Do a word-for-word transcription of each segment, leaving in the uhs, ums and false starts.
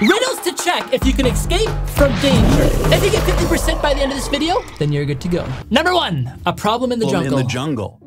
Riddles to check if you can escape from danger. If you get fifty percent by the end of this video, then you're good to go. Number one, a problem in the jungle. In the jungle.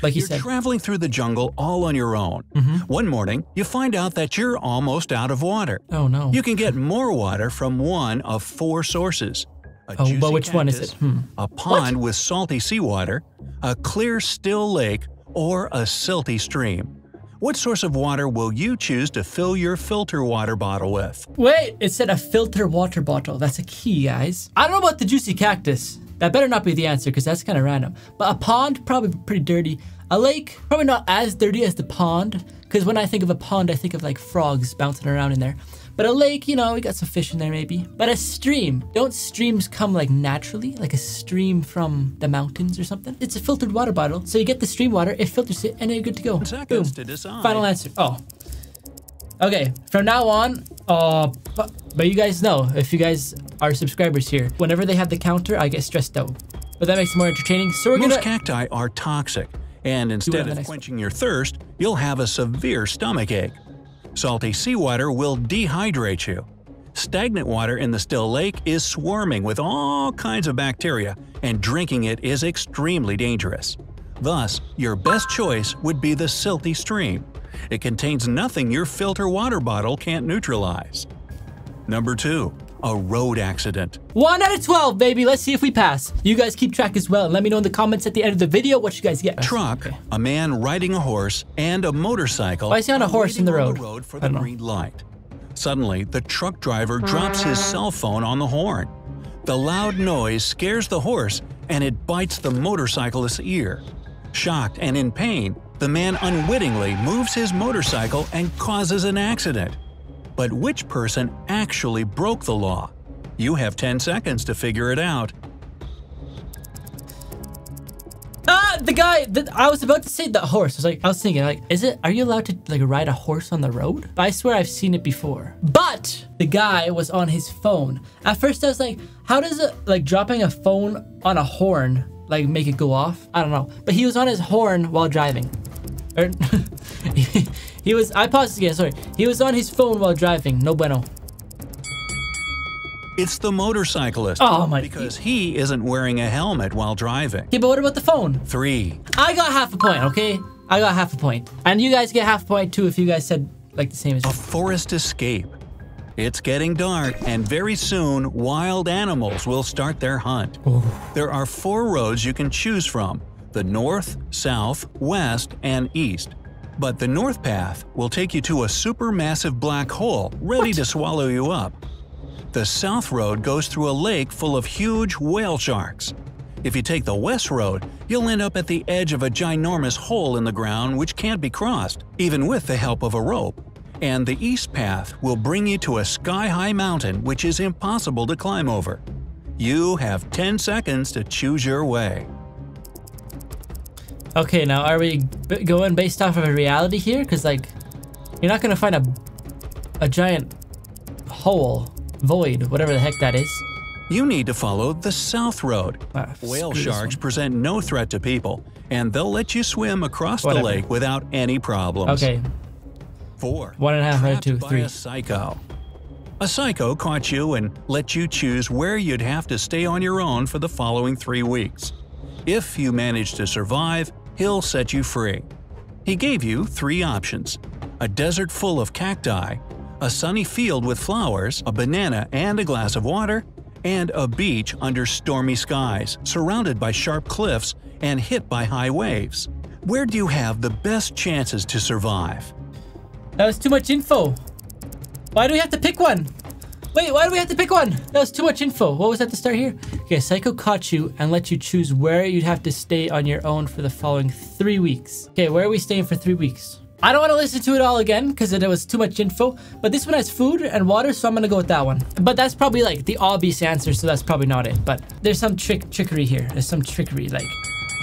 Like you said. You're traveling through the jungle all on your own. Mm-hmm. One morning, you find out that you're almost out of water. Oh no. You can get more water from one of four sources. A oh, but which cactus, one is it? Hmm. A pond what? with salty seawater, a clear still lake, or a silty stream. What source of water will you choose to fill your filter water bottle with? Wait, it said a filter water bottle. That's a key, guys. I don't know about the juicy cactus. That better not be the answer, because that's kind of random. But a pond, probably pretty dirty. A lake, probably not as dirty as the pond, because when I think of a pond, I think of like frogs bouncing around in there. But a lake, you know, we got some fish in there maybe. But a stream, don't streams come like naturally? Like a stream from the mountains or something? It's a filtered water bottle, so you get the stream water, it filters it, and you're good to go. Boom. To decide. Final answer. Oh. Okay, from now on, uh, but, but you guys know, if you guys are subscribers here, whenever they have the counter, I get stressed out. But that makes it more entertaining, so we're Most gonna- cacti are toxic, and instead of quenching one. your thirst, you'll have a severe stomach ache. Salty seawater will dehydrate you. Stagnant water in the still lake is swarming with all kinds of bacteria, and drinking it is extremely dangerous. Thus, your best choice would be the silty stream. It contains nothing your filter water bottle can't neutralize. Number two, a road accident. one out of twelve, baby. Let's see if we pass. You guys keep track as well. Let me know in the comments at the end of the video what you guys get. A truck, okay. a man riding a horse, and a motorcycle. Why is he on a horse in the road? The road for the green light. Suddenly, the truck driver drops his cell phone on the horn. The loud noise scares the horse, and it bites the motorcyclist's ear. Shocked and in pain, the man unwittingly moves his motorcycle and causes an accident. But which person actually broke the law? You have ten seconds to figure it out. Ah, the guy, the, I was about to say the horse. I was like, I was thinking like, is it, are you allowed to like ride a horse on the road? I swear I've seen it before. But the guy was on his phone. At first I was like, how does it like dropping a phone on a horn, like make it go off? I don't know, but he was on his horn while driving. Or, He was, I paused again, sorry. He was on his phone while driving. No bueno. It's the motorcyclist. Oh my. Because he isn't wearing a helmet while driving. Okay, but what about the phone? Three. I got half a point, okay? I got half a point. And you guys get half a point too if you guys said like the same as me. A forest escape. It's getting dark, and very soon, wild animals will start their hunt. Ooh. There are four roads you can choose from. The north, south, west, and east. But the north path will take you to a supermassive black hole ready what? to swallow you up. The south road goes through a lake full of huge whale sharks. If you take the west road, you'll end up at the edge of a ginormous hole in the ground which can't be crossed, even with the help of a rope. And the east path will bring you to a sky-high mountain which is impossible to climb over. You have ten seconds to choose your way. Okay, now are we b going based off of a reality here? Because like, you're not gonna find a a giant hole, void, whatever the heck that is. You need to follow the south road. Ah, Whale sharks present no threat to people, and they'll let you swim across whatever. the lake without any problems. Okay. Four. One and a half, right, two, three. A psycho. A psycho caught you and let you choose where you'd have to stay on your own for the following three weeks. If you manage to survive, he'll set you free. He gave you three options: a desert full of cacti, a sunny field with flowers, a banana and a glass of water, and a beach under stormy skies, surrounded by sharp cliffs and hit by high waves. Where do you have the best chances to survive? That was too much info. Why do we have to pick one? Wait, why do we have to pick one? That was too much info. What was that to start here? Okay, psycho caught you and let you choose where you'd have to stay on your own for the following three weeks. Okay, where are we staying for three weeks? I don't want to listen to it all again because it was too much info, but this one has food and water, so I'm going to go with that one. But that's probably like the obvious answer, so that's probably not it. But there's some trick trickery here. There's some trickery. Like,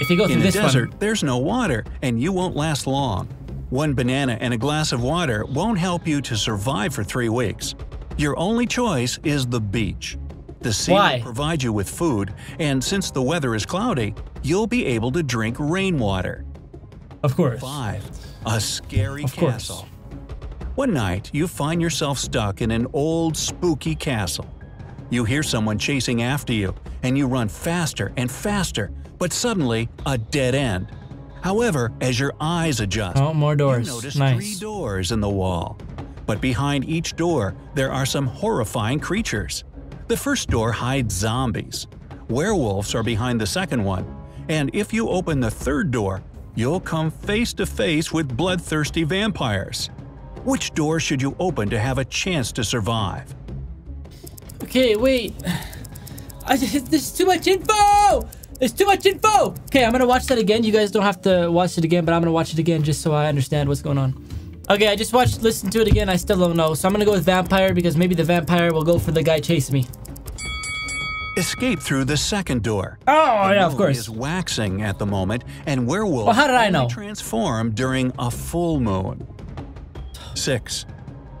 if you go through this one. In the desert, there's no water, and you won't last long. One banana and a glass of water won't help you to survive for three weeks. Your only choice is the beach. The sea Why? will provide you with food, and since the weather is cloudy, you'll be able to drink rainwater. Of course. Five. A scary of castle. Course. One night, you find yourself stuck in an old, spooky castle. You hear someone chasing after you, and you run faster and faster, but suddenly, a dead end. However, as your eyes adjust, oh, more doors. You notice nice. three doors in the wall. But behind each door, there are some horrifying creatures. The first door hides zombies. Werewolves are behind the second one, and if you open the third door, you'll come face to face with bloodthirsty vampires. Which door should you open to have a chance to survive? Okay, wait. I, there's too much info! There's too much info! Okay, I'm gonna watch that again. You guys don't have to watch it again, but I'm gonna watch it again just so I understand what's going on. Okay, I just watched, listened to it again. I still don't know. So I'm gonna go with vampire because maybe the vampire will go for the guy chasing me. Escape through the second door. Oh, the yeah, of course. Moon is waxing at the moment, and werewolves well, how did I know? transform during a full moon. Six.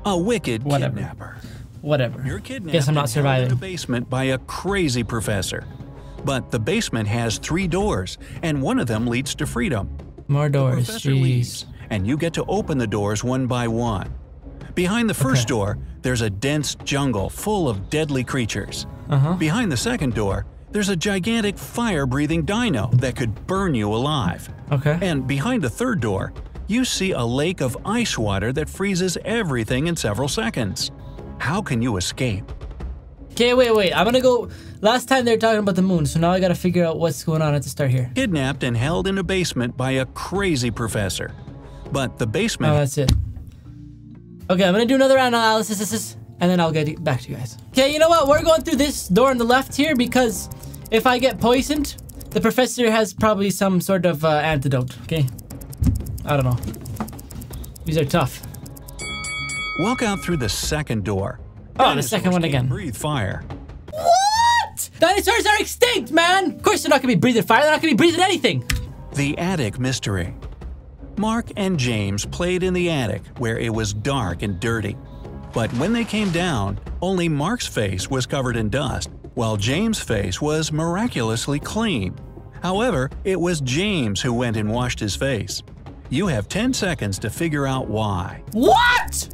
A wicked Whatever. kidnapper. Whatever. You're kidnapped Guess I'm not surviving. in the basement by a crazy professor. But the basement has three doors, and one of them leads to freedom. More doors. The professor Jeez. leaves, and you get to open the doors one by one. Behind the first okay. door, there's a dense jungle full of deadly creatures. Uh-huh. Behind the second door, there's a gigantic fire-breathing dino that could burn you alive. Okay. And behind the third door, you see a lake of ice water that freezes everything in several seconds. How can you escape? Okay, wait, wait. I'm gonna go... Last time they were talking about the moon, so now I gotta figure out what's going on at the start here. Kidnapped and held in a basement by a crazy professor. But the basement... Oh, that's it. Okay, I'm gonna do another analysis, and then I'll get back to you guys. Okay, you know what? We're going through this door on the left here because if I get poisoned, the professor has probably some sort of uh, antidote, okay? I don't know. These are tough. Walk out through the second door. Oh, the second one again. Breathe fire. What? Dinosaurs are extinct, man! Of course they're not gonna be breathing fire, they're not gonna be breathing anything! The attic mystery. Mark and James played in the attic, where it was dark and dirty. But when they came down, only Mark's face was covered in dust, while James' face was miraculously clean. However, it was James who went and washed his face. You have ten seconds to figure out why. What?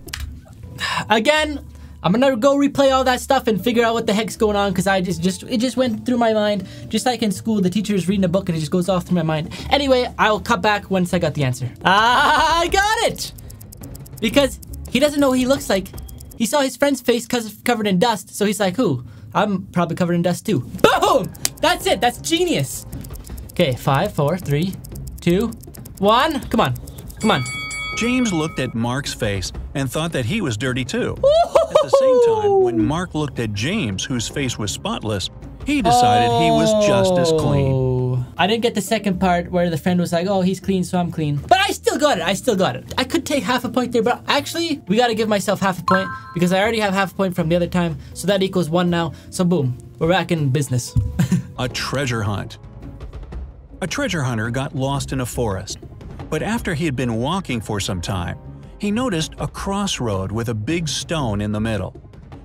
Again, I'm gonna go replay all that stuff and figure out what the heck's going on because I just, just, it just went through my mind. Just like in school, the teacher is reading a book and it just goes off through my mind. Anyway, I'll cut back once I got the answer. I got it! Because he doesn't know what he looks like. He saw his friend's face covered in dust, so he's like, who? I'm probably covered in dust too. Boom! That's it, that's genius. Okay, five, four, three, two, one. Come on, come on. James looked at Mark's face and thought that he was dirty too. At the same time, when Mark looked at James, whose face was spotless, he decided oh. he was just as clean. I didn't get the second part where the friend was like, oh, he's clean, so I'm clean. But I still got it. I still got it. I could take half a point there, but actually, we got to give myself half a point because I already have half a point from the other time, so that equals one now. So boom, we're back in business. A treasure hunt. A treasure hunter got lost in a forest. But after he had been walking for some time, he noticed a crossroad with a big stone in the middle.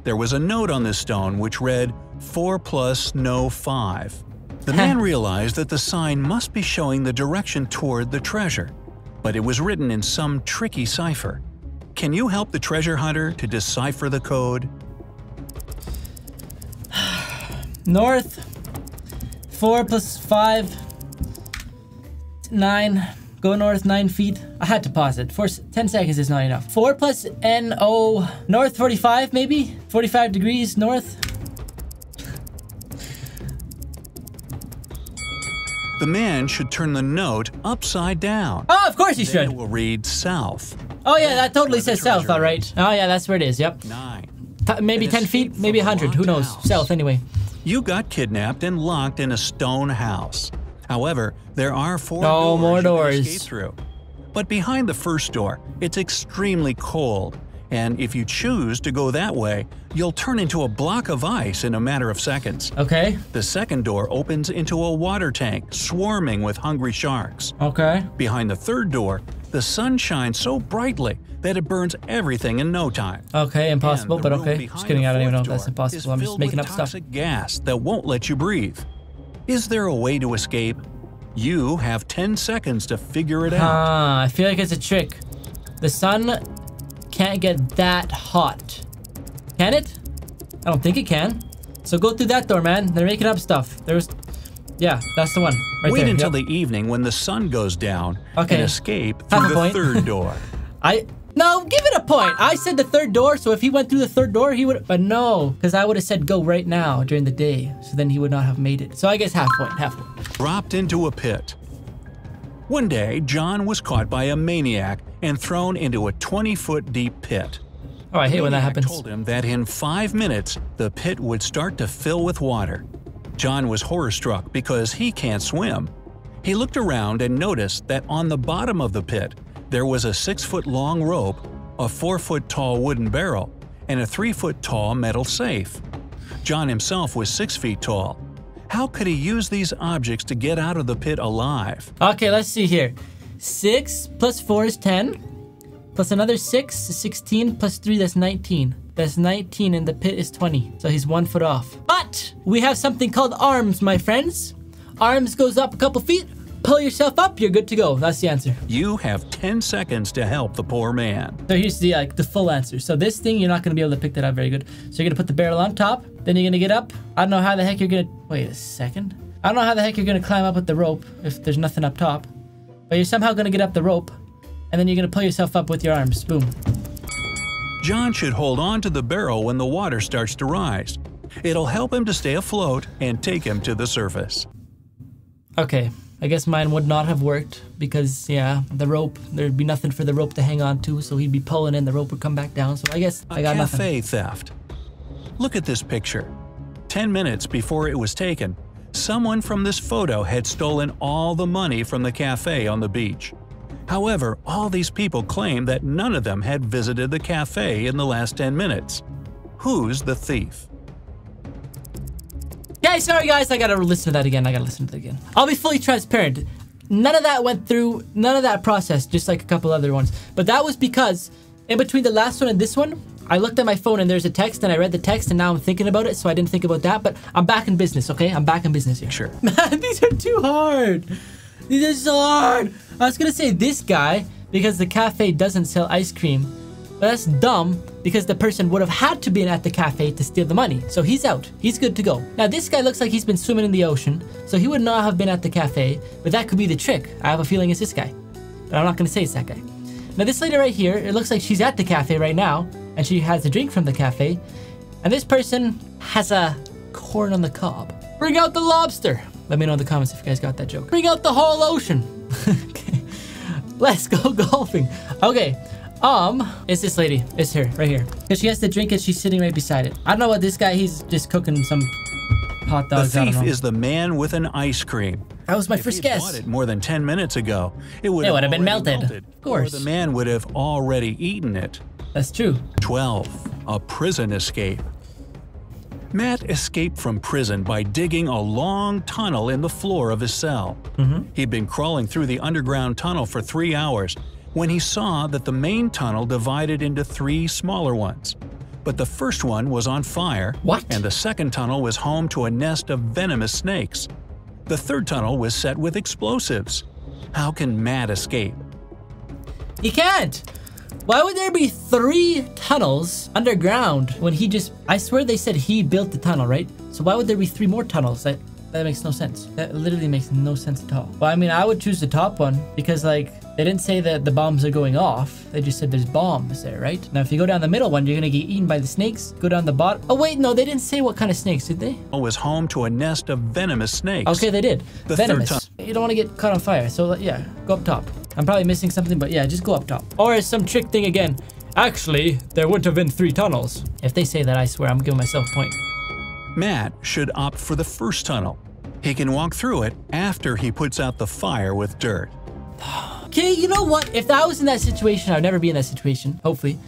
There was a note on this stone which read, four plus no five. The man realized that the sign must be showing the direction toward the treasure, but it was written in some tricky cipher. Can you help the treasure hunter to decipher the code? North, four plus five, nine. Go north nine feet. I had to pause it. Four, ten seconds is not enough. four plus N O. North forty-five, maybe? forty-five degrees north. The man should turn the note upside down. Oh, of course he should. Then it will read south. Oh, yeah, that totally says south, all right. Oh, yeah, that's where it is, yep. Nine. T maybe ten feet, maybe one hundred. Who knows? House. South, anyway. You got kidnapped and locked in a stone house. However, there are four no, doors more doors. you can escape through. But behind the first door, it's extremely cold, and if you choose to go that way, you'll turn into a block of ice in a matter of seconds. Okay. The second door opens into a water tank swarming with hungry sharks. Okay. Behind the third door, the sun shines so brightly that it burns everything in no time. Okay, impossible, but okay. Just kidding, I don't even know if that's impossible. I'm just making up stuff. Toxic gas that won't let you breathe. Is there a way to escape? You have ten seconds to figure it out. Ah, I feel like it's a trick. The sun can't get that hot. Can it? I don't think it can. So go through that door, man. They're making up stuff. There's... Yeah, that's the one. Right Wait there. until yep. the evening when the sun goes down okay. and escape through Half the point. third door. I... No, give it a point. I said the third door, so if he went through the third door, he would... But no, because I would have said go right now during the day. So then he would not have made it. So I guess half point, half point. Dropped into a pit. One day, John was caught by a maniac and thrown into a twenty-foot deep pit. Oh, I hate when that happens. The maniac told him that in five minutes, the pit would start to fill with water. John was horror-struck because he can't swim. He looked around and noticed that on the bottom of the pit, there was a six-foot-long rope, a four-foot-tall wooden barrel, and a three-foot-tall metal safe. John himself was six feet tall. How could he use these objects to get out of the pit alive? Okay, let's see here. six plus four is ten. Plus another six is sixteen. Plus three, that's nineteen. That's nineteen and the pit is twenty. So he's one foot off. But we have something called arms, my friends. Arms goes up a couple feet. Pull yourself up, you're good to go. That's the answer. You have ten seconds to help the poor man. So here's the like the full answer. So this thing, you're not going to be able to pick that up very good. So you're going to put the barrel on top. Then you're going to get up. I don't know how the heck you're going to... Wait a second. I don't know how the heck you're going to climb up with the rope if there's nothing up top. But you're somehow going to get up the rope. And then you're going to pull yourself up with your arms. Boom. John should hold on to the barrel when the water starts to rise. It'll help him to stay afloat and take him to the surface. Okay. I guess mine would not have worked because, yeah, the rope, there'd be nothing for the rope to hang on to, so he'd be pulling and the rope would come back down, so I guess I got nothing. Cafe theft. Look at this picture. Ten minutes before it was taken, someone from this photo had stolen all the money from the cafe on the beach. However, all these people claim that none of them had visited the cafe in the last ten minutes. Who's the thief? Hey, sorry guys, I gotta listen to that again. I gotta listen to that again. I'll be fully transparent. None of that went through, none of that process, just like a couple other ones. But that was because in between the last one and this one, I looked at my phone and there's a text and I read the text and now I'm thinking about it, so I didn't think about that. But I'm back in business, okay? I'm back in business here. Sure. Man, these are too hard. These are so hard. I was gonna say this guy because the cafe doesn't sell ice cream. But that's dumb because the person would have had to been at the cafe to steal the money. So he's out. He's good to go. Now this guy looks like he's been swimming in the ocean. So he would not have been at the cafe, but that could be the trick. I have a feeling it's this guy, but I'm not going to say it's that guy. Now this lady right here, it looks like she's at the cafe right now and she has a drink from the cafe. And this person has a corn on the cob. Bring out the lobster. Let me know in the comments if you guys got that joke. Bring out the whole ocean. Okay. Let's go golfing. Okay. Um, it's this lady. It's her, right here. Because she has the drink and she's sitting right beside it. I don't know what this guy, he's just cooking some hot dogs. The thief is the man with an ice cream. That was my if first guess. If he bought it more than ten minutes ago, it would, it would have been melted. melted. Of course. Or the man would have already eaten it. That's true. twelve. A prison escape. Matt escaped from prison by digging a long tunnel in the floor of his cell. Mm-hmm. He'd been crawling through the underground tunnel for three hours. When he saw that the main tunnel divided into three smaller ones. But the first one was on fire, what? and the second tunnel was home to a nest of venomous snakes. The third tunnel was set with explosives. How can Matt escape? He can't! Why would there be three tunnels underground when he just... I swear they said he built the tunnel, right? So why would there be three more tunnels? That, that makes no sense. That literally makes no sense at all. Well, I mean, I would choose the top one because, like... They didn't say that the bombs are going off. They just said there's bombs there, right? Now, if you go down the middle one, you're going to get eaten by the snakes. Go down the bottom. Oh, wait, no, they didn't say what kind of snakes, did they? It was home to a nest of venomous snakes. Okay, they did. The venomous. You don't want to get caught on fire. So, yeah, go up top. I'm probably missing something, but yeah, just go up top. Or it's some trick thing again. Actually, there wouldn't have been three tunnels. If they say that, I swear, I'm giving myself a point. Matt should opt for the first tunnel. He can walk through it after he puts out the fire with dirt. Okay, you know what? If I was in that situation, I would never be in that situation, hopefully.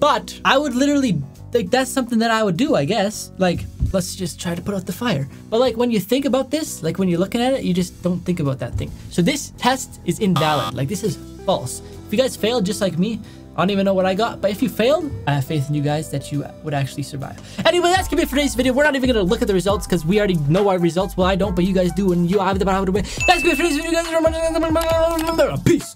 But I would literally, like, that's something that I would do, I guess. Like, let's just try to put out the fire. But like, when you think about this, like when you're looking at it, you just don't think about that thing. So this test is invalid. Like, this is false. If you guys failed just like me, I don't even know what I got. But if you failed, I have faith in you guys that you would actually survive. Anyway, that's gonna be it for today's video. We're not even gonna look at the results because we already know our results. Well, I don't, but you guys do, and you have the power to win. That's gonna be it for today's video, guys. Peace.